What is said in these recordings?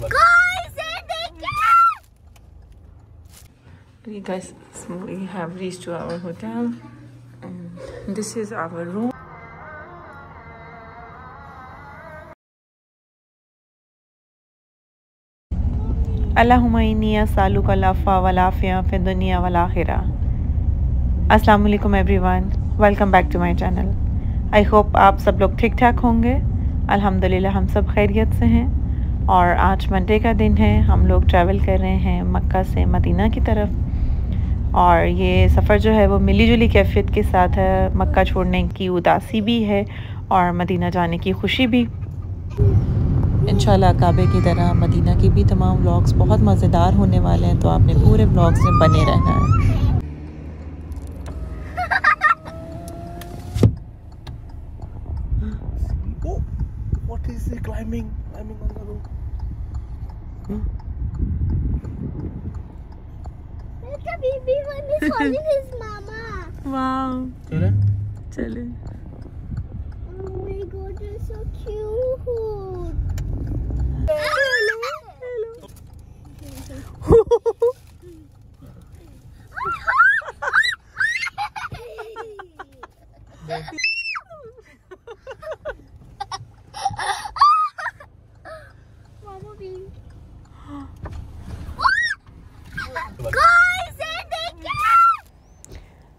Okay guys, so we have reached to our hotel and this is our room. Allahumma inni asaluka al-afia wal afia fi dunya wal akhirah. Assalamu alaikum everyone, welcome back to my channel. I hope आप सब लोग ठीक ठाक होंगे. अल्हम्दुलिल्लाह हम सब खैरियत से हैं और आज मंडे का दिन है. हम लोग ट्रैवल कर रहे हैं मक्का से मदीना की तरफ और ये सफ़र जो है वो मिली जुली कैफियत के साथ है. मक्का छोड़ने की उदासी भी है और मदीना जाने की खुशी भी. इंशाल्लाह काबे की तरह मदीना की भी तमाम व्लॉग्स बहुत मज़ेदार होने वाले हैं, तो आपने पूरे व्लॉग्स में बने रहना है. Wow. Chale. Oh my God, you're so cute. Hello. Hello.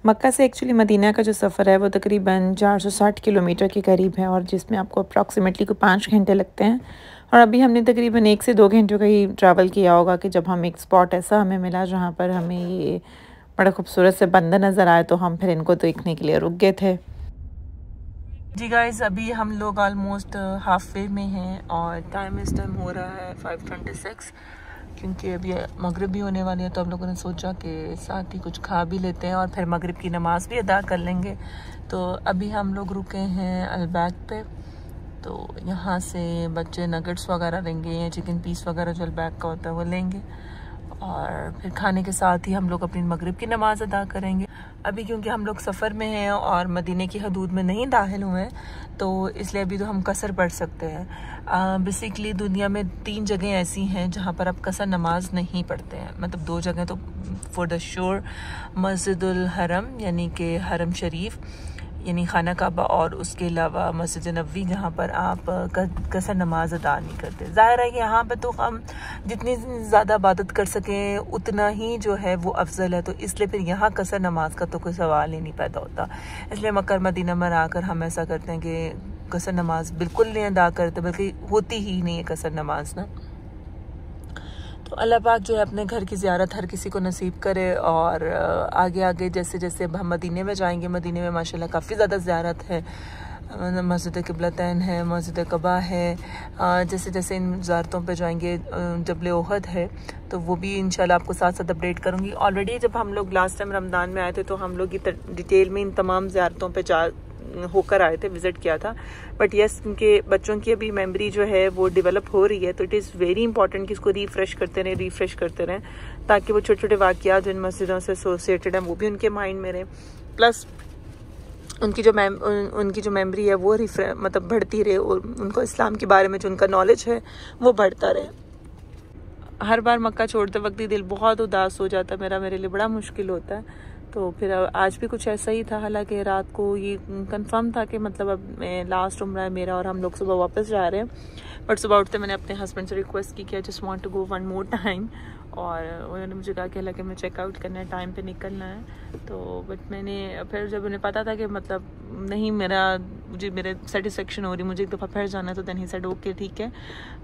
मक्का से एक्चुअली मदीना का जो सफ़र है वो तकरीबन 460 किलोमीटर के करीब है और जिसमें आपको अप्रॉक्सीमेटली को 5 घंटे लगते हैं. और अभी हमने तकरीबन 1 से 2 घंटों का ही ट्रैवल किया होगा कि जब हम एक स्पॉट ऐसा हमें मिला जहाँ पर हमें ये बड़ा खूबसूरत से बंदर नज़र आया, तो हम फिर इनको देखने के लिए रुक गए थे. जी गाइज़, अभी हम लोग ऑलमोस्ट हाफ वे में हैं और टाइम इस टाइम हो रहा है 5:26 क्योंकि अभी मगरिब भी होने वाली है. तो हम लोगों ने सोचा कि साथ ही कुछ खा भी लेते हैं और फिर मगरिब की नमाज़ भी अदा कर लेंगे. तो अभी हम लोग रुके हैं अलबैग पे, तो यहाँ से बच्चे नगेट्स वगैरह लेंगे या चिकन पीस वगैरह जो अलबैग का होता है वो लेंगे और फिर खाने के साथ ही हम लोग अपनी मगरिब की नमाज़ अदा करेंगे. अभी क्योंकि हम लोग सफ़र में हैं और मदीने की हदूद में नहीं दाखिल हुए हैं तो इसलिए अभी तो हम कसर पढ़ सकते हैं. बेसिकली दुनिया में 3 जगह ऐसी हैं जहाँ पर आप कसर नमाज नहीं पढ़ते हैं. मतलब 2 जगह तो फॉर द श्योर, मस्जिद अल-हरम यानी कि हरम शरीफ यानी खाना काबा और उसके अलावा मस्जिद नबवी जहाँ पर आप कसर नमाज अदा नहीं करते. ज़ाहिर है कि यहाँ पर तो हम जितनी ज़्यादा इबादत कर सकें उतना ही जो है वो अफजल है, तो इसलिए फिर यहाँ कसर नमाज का तो कोई सवाल ही नहीं पैदा होता. इसलिए मक्का मदीना में आकर हम ऐसा करते हैं कि कसर नमाज बिल्कुल नहीं अदा करते, बल्कि होती ही नहीं है कसर नमाज ना. तो अल्लाह पाक जो है अपने घर की ज़ियारत हर किसी को नसीब करे और आगे आगे जैसे जैसे अब हम मदीने में जाएंगे. मदीने में माशाल्लाह काफ़ी ज़्यादा ज़ियारत है, मस्जिद क़िबलतैन है, मस्जिद कबा है. जैसे जैसे इन ज़ियारतों पे जाएंगे, जबल उहद है, तो वो भी इंशाल्लाह आपको साथ साथ अपडेट करूँगी. ऑलरेडी जब हम लोग लास्ट टाइम रमज़ान में आए थे तो हम लोग डिटेल में इन तमाम ज़ियारतों पर होकर आए थे, विज़िट किया था. बट यस, उनके बच्चों की अभी मेमोरी जो है वो डेवलप हो रही है, तो इट इज़ वेरी इंपॉर्टेंट कि इसको रिफ़्रेश करते रहें ताकि वो छोटे छोटे वाक़ियात जो इन मस्जिदों से एसोसिएटेड हैं वो भी उनके माइंड में रहें, प्लस उनकी जो मेमोरी है वो मतलब बढ़ती रहे और उनको इस्लाम के बारे में जो उनका नॉलेज है वो बढ़ता रहे. हर बार मक्का छोड़ते वक्त ही दिल बहुत उदास हो जाता है मेरे लिए बड़ा मुश्किल होता है. तो फिर आज भी कुछ ऐसा ही था. हालांकि रात को ये कंफर्म था कि मतलब अब लास्ट उम्रा है मेरा और हम लोग सुबह वापस जा रहे हैं, बट सुबह उठते मैंने अपने हस्बैंड से रिक्वेस्ट की कि I just want to go one more time. और उन्होंने मुझे कहा कि हालांकि मैं चेकआउट करना है, टाइम पे निकलना है. तो बट मैंने फिर जब उन्हें पता था कि मतलब नहीं मुझे सेटिस्फेक्शन हो रही, मुझे एक दफ़ा फिर जाना है, तो दैन ही सेड ओके ठीक है.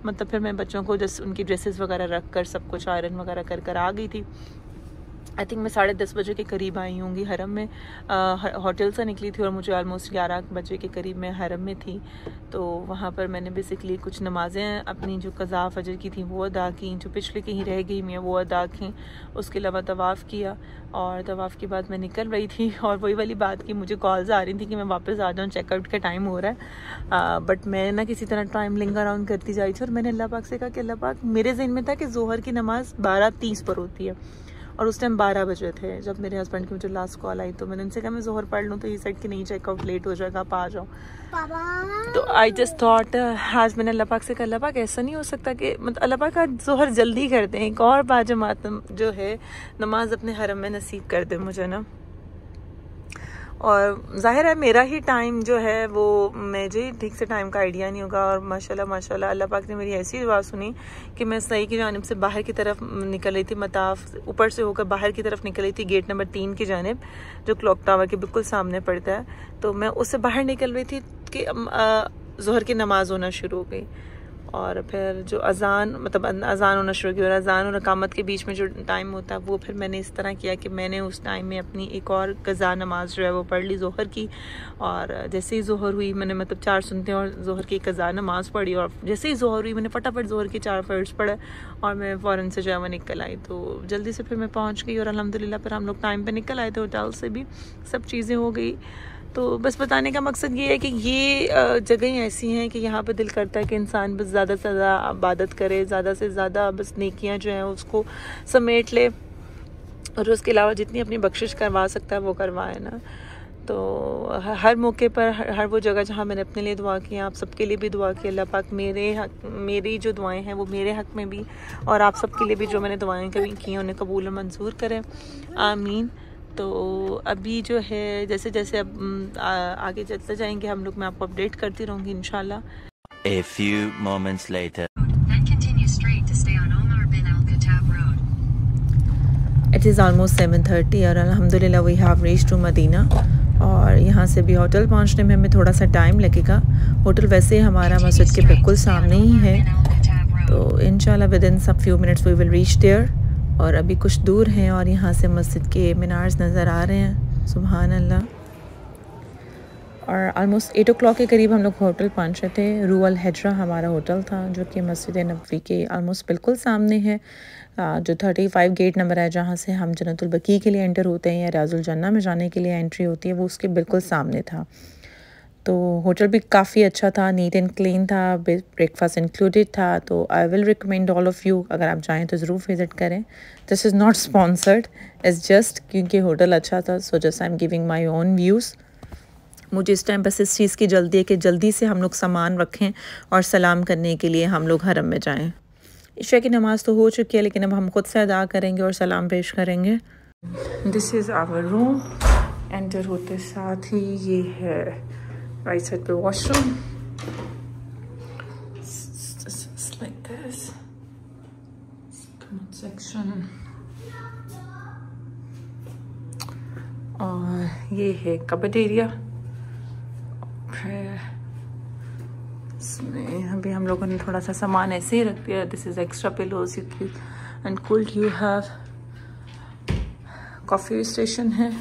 मतलब फिर मैं बच्चों को जस्ट उनकी ड्रेसेस वगैरह रख कर सब कुछ आयरन वगैरह कर आ गई थी. आई थिंक मैं 10:30 बजे के करीब आई होंगी हरम में. होटल से निकली थी और मुझे ऑलमोस्ट 11 बजे के करीब मैं हरम में थी. तो वहाँ पर मैंने बेसिकली कुछ नमाज़ें अपनी जो क़ज़ा फजर की थी वो अदा की, जो पिछले कहीं रह गई मैं वो अदा की. उसके अलावा तवाफ़ किया और तवाफ़ के बाद मैं निकल रही थी और वही वाली बात कि मुझे कॉल्स आ रही थी कि मैं वापस आ जाऊँ, चेकआउट का टाइम हो रहा है. बट मैं ना किसी तरह टाइम लिंगर अराउंड करती जा रही थी और मैंने अल्लाह पाक से कहा कि अल्लाह पाक, मेरे जहन में था कि ज़ोहर की नमाज़ 12:30 पर होती है और उस टाइम 12 बजे थे जब मेरे हस्बैंड की मुझे लास्ट कॉल आई। तो मैंने उनसे कहा मैं जोहर पढ़ लूँ, तो ये सेट कि नहीं चेकआउट लेट हो जाएगा, आप आ जाओ। तो आई जस्ट थॉट आज मैंने अल्लाह पाक से कहा अल्लाह पाक ऐसा नहीं हो सकता कि मतलब अल्लाह पाक आज जोहर जल्दी कर दें, एक और बाजमात जो है नमाज अपने हरम में नसीब कर दें मुझे ना। और जाहिर है मेरा ही टाइम जो है वो मुझे ठीक से टाइम का आइडिया नहीं होगा। और माशाल्लाह माशाल्लाह अल्लाह पाक ने मेरी ऐसी दुआ सुनी कि मैं सही की जानिब से बाहर की तरफ निकल रही थी, मताफ ऊपर से होकर बाहर की तरफ निकल रही थी गेट नंबर 3 की जानिब जो क्लॉक टावर के बिल्कुल सामने पड़ता है। तो मैं उससे बाहर निकल रही थी कि ज़ोहर की नमाज़ होना शुरू हो गई और फिर जो अजान होना शुरू की, और अजान और अकामत के बीच में जो टाइम होता है वो फिर मैंने इस तरह किया कि मैंने उस टाइम में अपनी एक और क़ज़ा नमाज जो है वो पढ़ ली ज़ोहर की। और जैसे ही ज़ोहर हुई मैंने मतलब 4 सुनते और ज़ोहर की क़ज़ा नमाज पढ़ी, और जैसे ही ज़ोहर हुई मैंने फटाफट ज़ोहर के 4 फ़र्ज़ पढ़े और मैं फ़ौरन से जो है वह निकल आई। तो जल्दी से फिर मैं पहुँच गई और अलहमदिल्ला फिर हम लोग टाइम पर निकल आए थे, होटल से भी सब चीज़ें हो गई। तो बस बताने का मकसद ये है कि ये जगहें ऐसी हैं कि यहाँ पे दिल करता है कि इंसान बस ज़्यादा से ज़्यादा इबादत करे, ज़्यादा से ज़्यादा बस नेकियाँ जो हैं उसको समेट ले और उसके अलावा जितनी अपनी बख्शिश करवा सकता है वो करवाए ना। तो हर मौके पर हर वो जगह जहाँ मैंने अपने लिए दुआ की, आप सबके लिए भी दुआ की। अल्लाह पाक मेरी जो दुआएं हैं वो मेरे हक़ में भी और आप सबके लिए भी जो मैंने दुआएँ की हैं उन्हें कबूल और मंजूर करें, आमीन। तो अभी जो है जैसे जैसे अब आगे चलते जाएंगे हम लोग, मैं आपको अपडेट करती रहूँगी इंशाल्लाह। A few moments later. And continue straight to stay on Omar bin Al-Khattab Road. It is almost 7:30 और अल्हम्दुलिल्लाह we have reached to Madinah। और यहाँ से भी होटल पहुँचने में हमें थोड़ा सा टाइम लगेगा। होटल वैसे हमारा मस्जिद के बिल्कुल सामने ही है, तो इंशाल्लाह within some few minutes we will reach there. और अभी कुछ दूर हैं और यहाँ से मस्जिद के मीनार्स नज़र आ रहे हैं, सुभान अल्लाह। और आलमोस्ट 8 o'clock के करीब हम लोग होटल पहुँचे थे। रूआ अल हिजरा हमारा होटल था जो कि मस्जिद नबवी के आलमोस्ट बिल्कुल सामने है, जो 35 गेट नंबर है जहाँ से हम जन्नतुल बकी के लिए एंटर होते हैं या रियाज़ अल जन्ना में जाने के लिए एंट्री होती है, वो उसके बिल्कुल सामने था। तो होटल भी काफ़ी अच्छा था, नीट एंड क्लीन था, ब्रेकफास्ट इंक्लूडेड था। तो I will recommend all of you, अगर आप जाएँ तो ज़रूर विज़िट करें। This is not sponsored, is just क्योंकि होटल अच्छा था so just I am giving my own views. मुझे इस टाइम बस इस चीज़ की जल्दी है कि जल्दी से हम लोग सामान रखें और सलाम करने के लिए हम लोग हरम में जाएँ। इशा की नमाज़ तो हो चुकी है लेकिन अब हम ख़ुद से अदा करेंगे और सलाम पेश करेंगे। This is our room. Enter होते साथ ही ये है right side पे washroom, just like this, commode section, और ये है cupboard area। फिर इसमें अभी हम लोगों ने थोड़ा सा सामान ऐसे ही रख दिया। this is extra pillows you keep and cold you have। coffee station है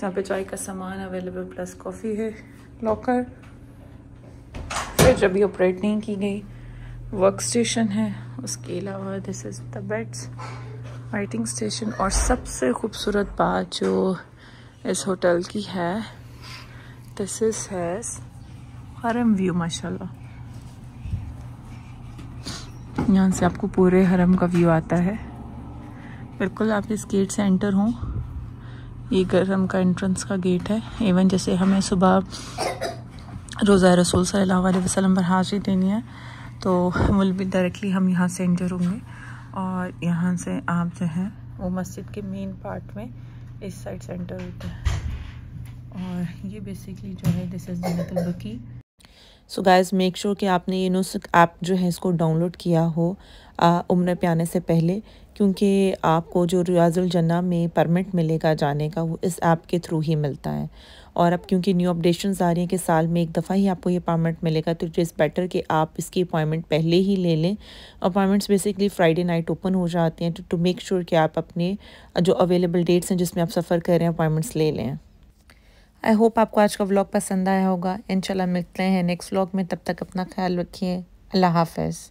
जहाँ पे चाय का सामान available plus coffee है। लॉकर, फ्रिज अभी ऑपरेट नहीं की गई। वर्क स्टेशन है, उसके अलावा this is the beds, writing station. और सबसे खूबसूरत बात जो इस होटल की है, this is has Haram view माशाल्लाह। यहाँ से आपको पूरे हरम का व्यू आता है। बिल्कुल आप इस गेट से एंटर हों, ये हरम का एंट्रेंस का गेट है। इवन जैसे हमें सुबह रोज़ा रसूल सल्लल्लाहु अलैहि वसल्लम पर हाज़री देनी है तो विल भी डायरेक्टली हम यहाँ से एंटर होंगे। और यहाँ से आप जो है वो मस्जिद के मेन पार्ट में इस साइड से एंटर होते हैं। और ये बेसिकली जो है दिस इज़ जन्नतुल बकी। सो गाइज़ मेक श्योर कि आपने ये नुसुक ऐप जो है इसको डाउनलोड किया हो उम्र पे आने से पहले, क्योंकि आपको जो रियाज़ अल जन्ना में परमिट मिलेगा जाने का वो इस ऐप के थ्रू ही मिलता है। और अब क्योंकि न्यू अपडेशंस आ रही हैं कि साल में एक दफ़ा ही आपको ये परमिट मिलेगा, तो इट इज़ बेटर कि आप इसकी अपॉइंटमेंट पहले ही ले लें। Appointments basically Friday night open हो जाती हैं, टू मेक श्योर कि आप अपने जो अवेलेबल डेट्स हैं जिसमें आप सफ़र कर रहे हैं अपॉइंटमेंट्स ले लें। आई होप आपको आज का व्लॉग पसंद आया होगा। इंशाल्लाह मिलते हैं नेक्स्ट व्लॉग में, तब तक अपना ख्याल रखिए। अल्लाह हाफ़िज़।